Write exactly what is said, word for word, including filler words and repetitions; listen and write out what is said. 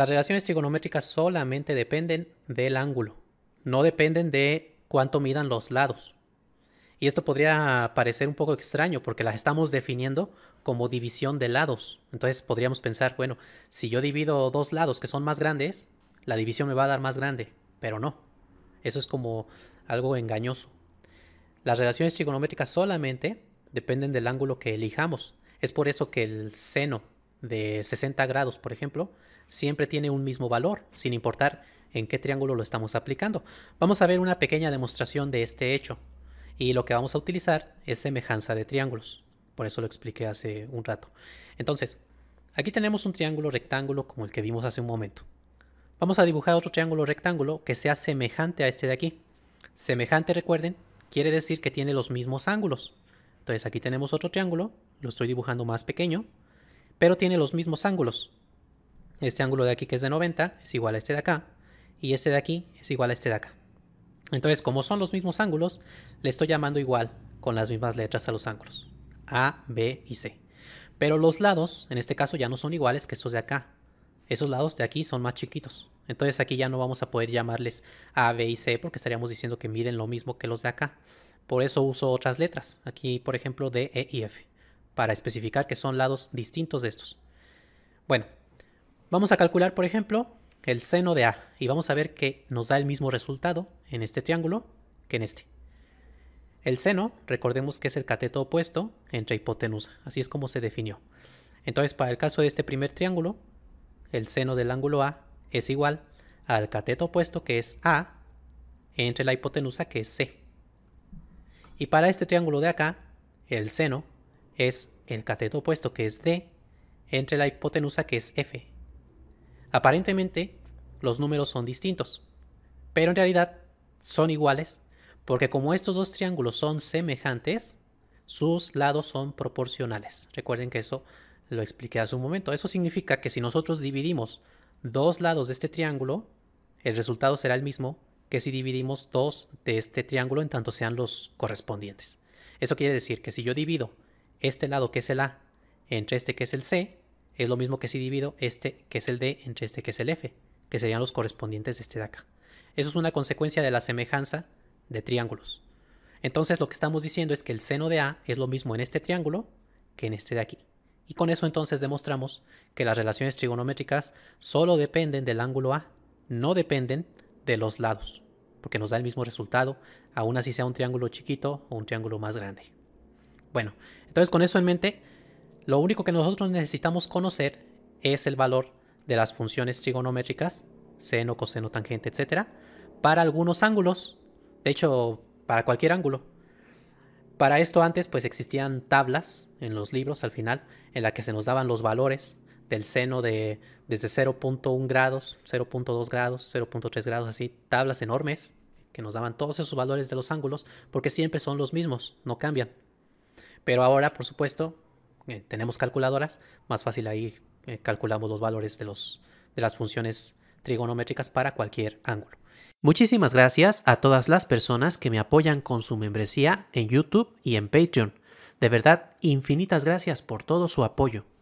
Las relaciones trigonométricas solamente dependen del ángulo, no dependen de cuánto midan los lados. Y esto podría parecer un poco extraño porque las estamos definiendo como división de lados. Entonces podríamos pensar, bueno, si yo divido dos lados que son más grandes, la división me va a dar más grande, pero no. Eso es como algo engañoso. Las relaciones trigonométricas solamente dependen del ángulo que elijamos. Es por eso que el seno de sesenta grados, por ejemplo, siempre tiene un mismo valor, sin importar en qué triángulo lo estamos aplicando. Vamos a ver una pequeña demostración de este hecho. Y lo que vamos a utilizar es semejanza de triángulos. Por eso lo expliqué hace un rato. Entonces, aquí tenemos un triángulo rectángulo como el que vimos hace un momento. Vamos a dibujar otro triángulo rectángulo que sea semejante a este de aquí. Semejante, recuerden, quiere decir que tiene los mismos ángulos. Entonces aquí tenemos otro triángulo, lo estoy dibujando más pequeño, pero tiene los mismos ángulos. Este ángulo de aquí, que es de noventa, es igual a este de acá, y este de aquí es igual a este de acá. Entonces, como son los mismos ángulos, le estoy llamando igual con las mismas letras a los ángulos. A, B y C. Pero los lados, en este caso, ya no son iguales que estos de acá. Esos lados de aquí son más chiquitos. Entonces aquí ya no vamos a poder llamarles A, B y C porque estaríamos diciendo que miden lo mismo que los de acá. Por eso uso otras letras. Aquí, por ejemplo, D, E y F. Para especificar que son lados distintos de estos. Bueno, vamos a calcular, por ejemplo, el seno de A. Y vamos a ver que nos da el mismo resultado en este triángulo que en este. El seno, recordemos que es el cateto opuesto entre hipotenusa. Así es como se definió. Entonces, para el caso de este primer triángulo, el seno del ángulo A es igual al cateto opuesto, que es A, entre la hipotenusa, que es C. Y para este triángulo de acá, el seno es el cateto opuesto, que es D, entre la hipotenusa, que es F. Aparentemente, los números son distintos, pero en realidad son iguales, porque como estos dos triángulos son semejantes, sus lados son proporcionales. Recuerden que eso lo expliqué hace un momento. Eso significa que si nosotros dividimos dos lados de este triángulo, el resultado será el mismo que si dividimos dos de este triángulo en tanto sean los correspondientes. Eso quiere decir que si yo divido este lado, que es el A, entre este, que es el C, es lo mismo que si divido este, que es el D, entre este, que es el F, que serían los correspondientes de este de acá. Eso es una consecuencia de la semejanza de triángulos. Entonces lo que estamos diciendo es que el seno de A es lo mismo en este triángulo que en este de aquí. Y con eso entonces demostramos que las relaciones trigonométricas solo dependen del ángulo A, no dependen de los lados, porque nos da el mismo resultado, aún así sea un triángulo chiquito o un triángulo más grande. Bueno, entonces con eso en mente, lo único que nosotros necesitamos conocer es el valor de las funciones trigonométricas, seno, coseno, tangente, etcétera, para algunos ángulos, de hecho, para cualquier ángulo. Para esto antes pues existían tablas en los libros al final, en la que se nos daban los valores del seno de desde cero punto uno grados, cero punto dos grados, cero punto tres grados, así, tablas enormes que nos daban todos esos valores de los ángulos, porque siempre son los mismos, no cambian. Pero ahora, por supuesto, eh, tenemos calculadoras, más fácil ahí eh, calculamos los valores de, los, de las funciones trigonométricas para cualquier ángulo. Muchísimas gracias a todas las personas que me apoyan con su membresía en YouTube y en Patreon. De verdad, infinitas gracias por todo su apoyo.